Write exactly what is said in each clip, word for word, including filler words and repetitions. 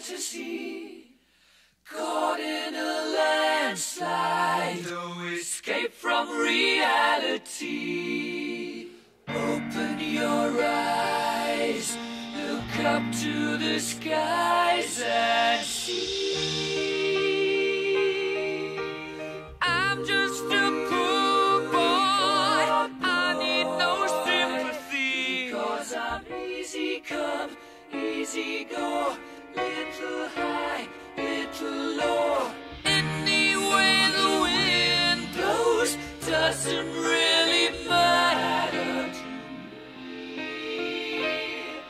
glad to see, caught in a landslide, no escape from reality. Open your eyes, look up to the skies and see. I'm just a poor boy, I need no sympathy, because I'm easy come, easy go, little high, little low. Any way the wind blows doesn't really matter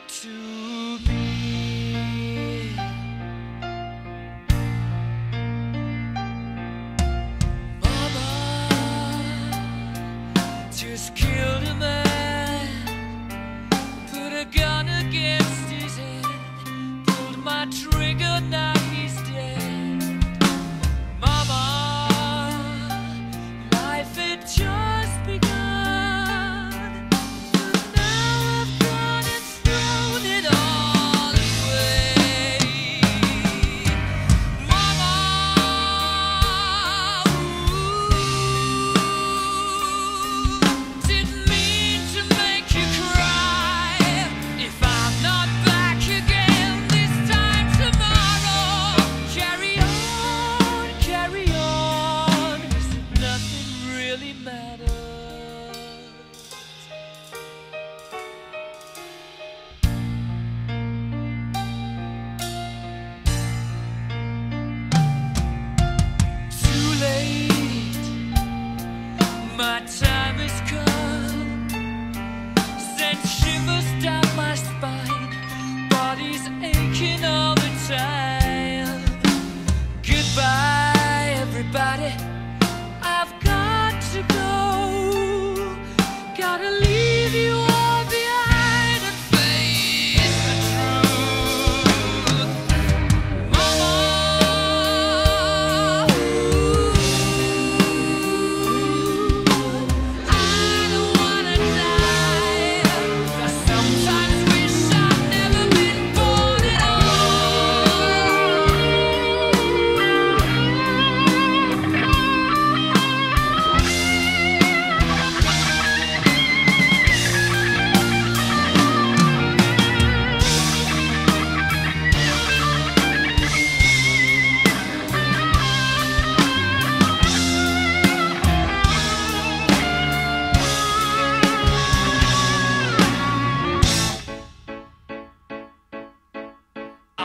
to me, to me. Mama just killed a man, put a gun against his head, pulled my trigger, now he's dead. Mama, life had just begun, but now I've gone and thrown it all away. Mama, ooh, didn't mean to make you cry. If I'm not back again this time tomorrow, carry on, carry on, 'cause nothing really matters. Too late, my time has come, sent shivers down my spine, body's aching all the time. Goodbye everybody, I've got to go, gotta leave you all behind and face the truth. Mama, ooh, I don't wanna die. I sometimes wish I'd never been born at all.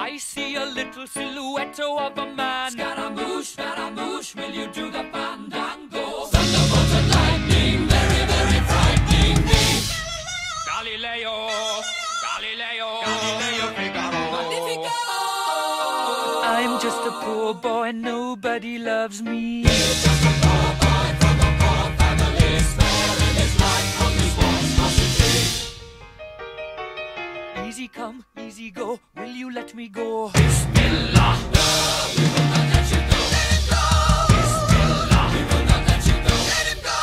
I see a little silhouette of a man. Scaramouche, Scaramouche, will you do the fandango? Thunderbolt and lightning, very, very frightening me. Galileo, Galileo, Galileo Figaro, Magnifico. I'm just a poor boy, nobody loves me. He's just a poor boy from a poor family, sparing his life from this monstrosity. Easy come, easy go, will you let me go? Bismillah, no, we will not let you go. Let it go. Bismillah, we will not let you go. Let it go.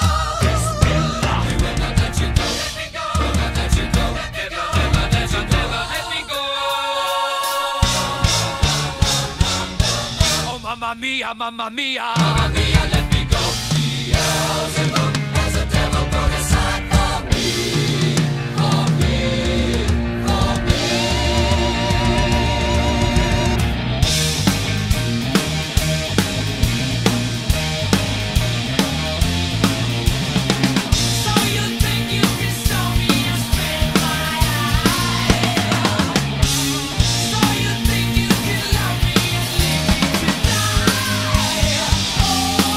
Bismillah, we will not let you go. Let me go. Will not let you go. Let me go. Never let you go. Never let me go. Oh mamma mia, mamma mia, mamma mia, let me go. The algebra has a devil brought aside for me, for me, for me. So you think you can show me a spin my eye? So you think you can love me and leave me to die? Oh,